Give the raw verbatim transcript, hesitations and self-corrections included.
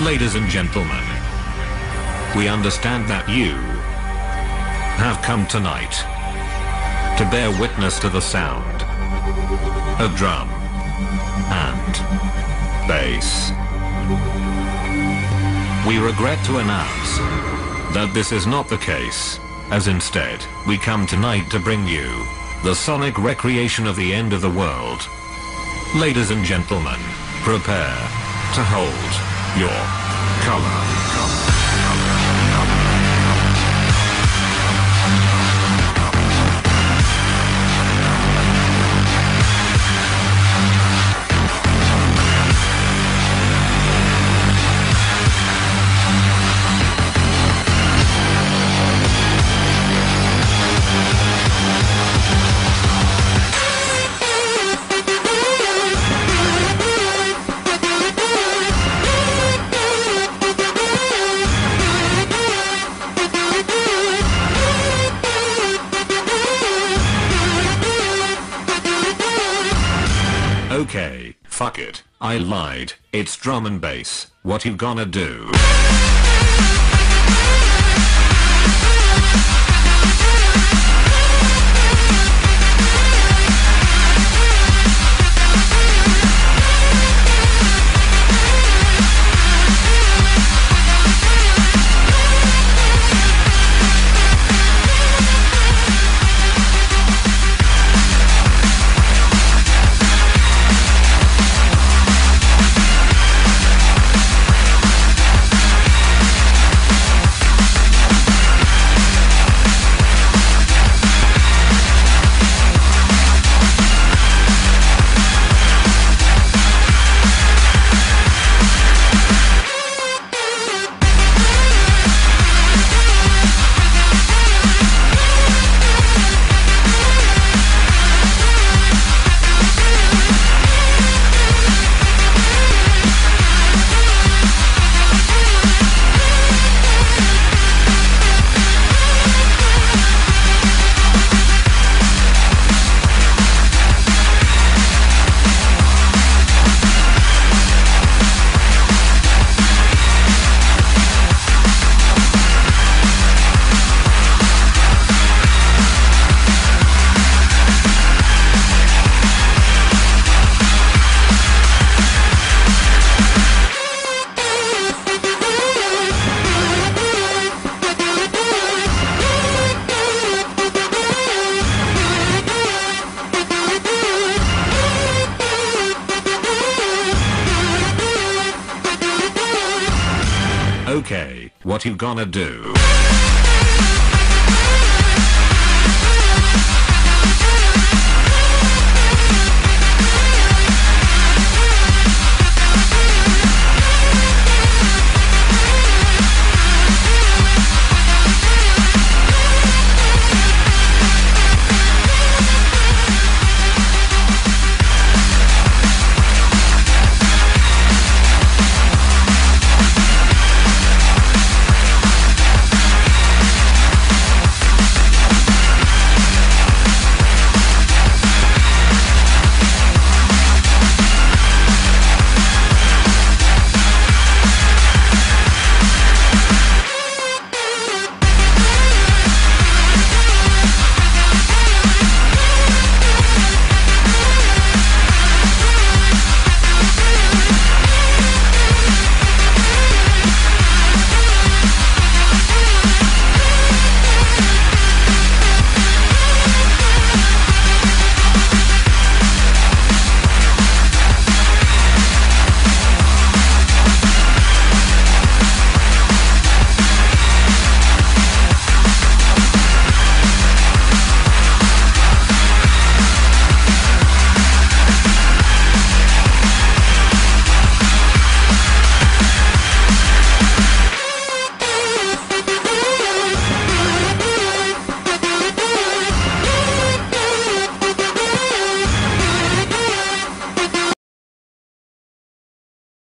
Ladies and gentlemen, we understand that you have come tonight to bear witness to the sound of drum and bass. We regret to announce that this is not the case, as instead, we come tonight to bring you the sonic recreation of the end of the world. Ladies and gentlemen, prepare to hold your color. Okay, fuck it, I lied, it's drum and bass, what you gonna do? Okay, what you gonna do?